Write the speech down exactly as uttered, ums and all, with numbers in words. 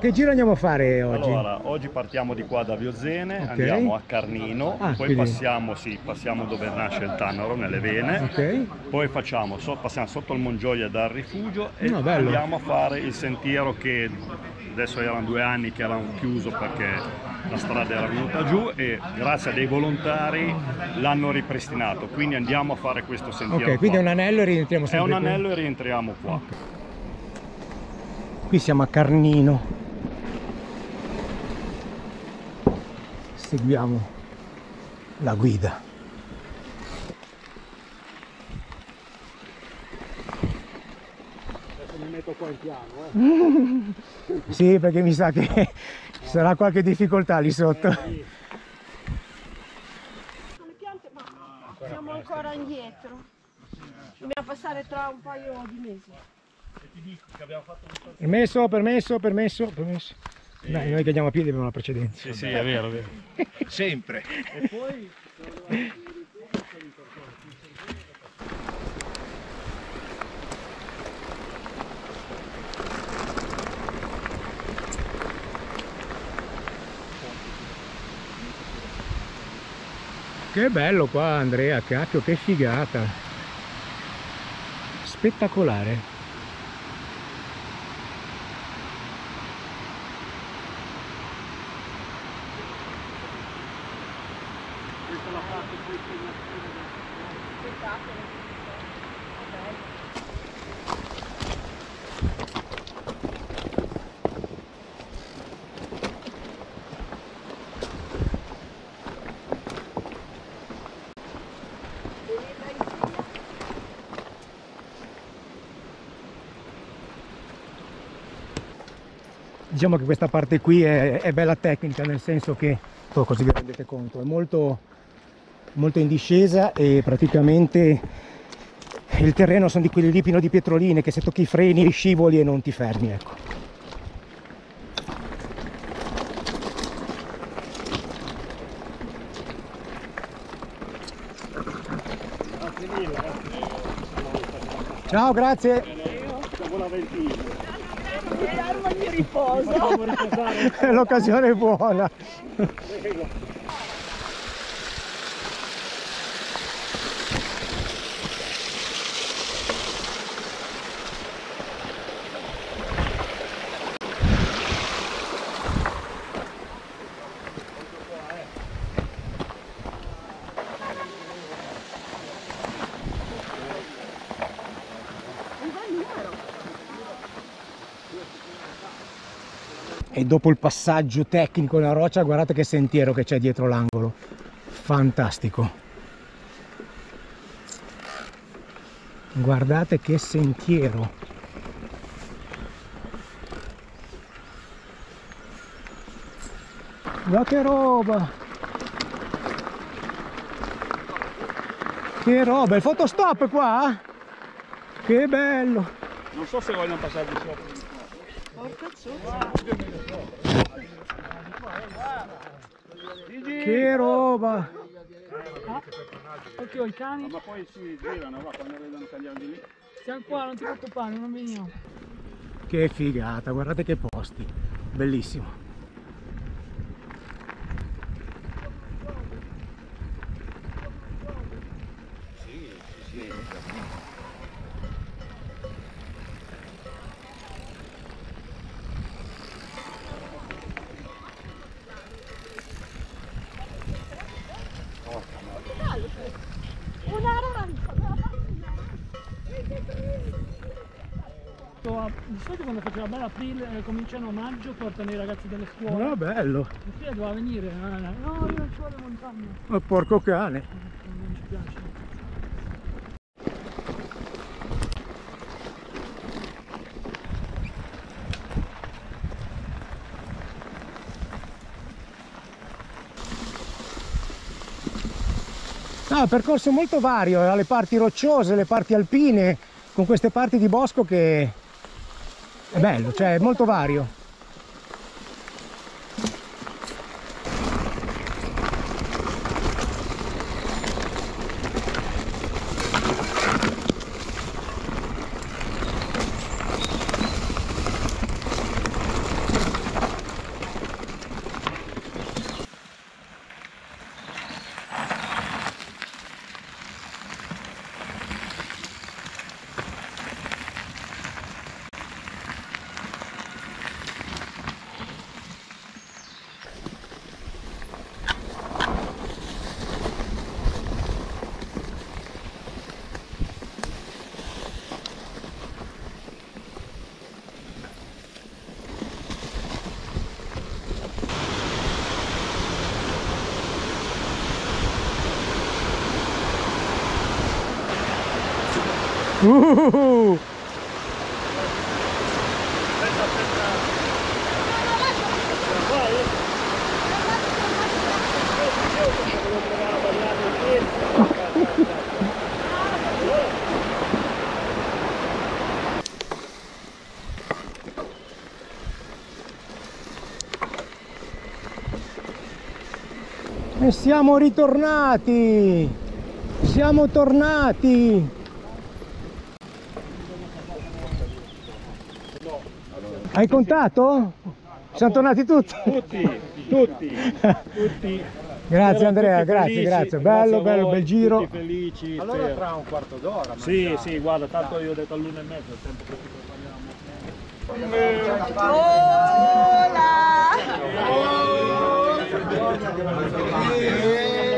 Che giro andiamo a fare oggi? Allora, oggi partiamo di qua da Viozene, okay. Andiamo a Carnino, ah, poi quindi... passiamo, sì, passiamo dove nasce il Tanaro, nelle vene, okay. Poi facciamo, so, passiamo sotto il Mongioia dal rifugio e no, andiamo a fare il sentiero che adesso erano due anni che erano chiuso perché la strada era venuta giù e grazie a dei volontari l'hanno ripristinato, quindi andiamo a fare questo sentiero. Ok, qua. Quindi è un anello e rientriamo sempre È un qui. anello e rientriamo qua. Okay. Qui siamo a Carnino. Seguiamo la guida. Adesso mi metto qua in piano, eh. Sì, perché mi sa che ci sarà qualche difficoltà lì sotto. Eh, le piante, ma siamo ancora indietro. Dobbiamo passare tra un paio di mesi. Permesso, permesso, permesso, permesso. Sì. Dai, noi che andiamo a piedi abbiamo la precedenza. Sì, sì, è vero, è vero. Sempre. E poi che bello qua, Andrea, cacchio, che figata. Spettacolare. Diciamo che questa parte qui è, è bella tecnica, nel senso che, oh, così vi rendete conto, è molto, molto in discesa e praticamente il terreno sono di quelli lì pieno di pietroline che se tocchi i freni scivoli e non ti fermi, ecco. Grazie mille. Ciao, grazie. Mi riposo. È l'occasione buona. E dopo il passaggio tecnico nella roccia, guardate che sentiero che c'è dietro l'angolo, fantastico, guardate che sentiero, ma che roba, che roba, il fotostop qua, che bello, non so se vogliono passare di sopra. Che roba! Perché ho i cani? Ma poi si girano, va, quando vedono tagliando lì. Siamo qua, non ti preoccupare, non veniamo. Che figata, guardate che posti, bellissimo. Di solito quando faceva bella aprile, eh, cominciano a maggio, portano i ragazzi delle scuole. No, bello! E qui doveva venire, no, no, no, io non ci voglio montagna. Ma porco cane! Non ci piace. No, percorso molto vario, ha le parti rocciose, le parti alpine, con queste parti di bosco che... è bello, cioè è molto vario. Uh! Aspetta, aspetta. E siamo ritornati, siamo tornati. Hai contato? Siamo tornati tutti? Tutti, tutti, tutti. Grazie Andrea, grazie, grazie. Bello, bello, bel giro. Felici. Allora tra un quarto d'ora. Sì, sì, guarda, tanto io ho detto all'una e mezza, il tempo che ci prepariamo. Hola!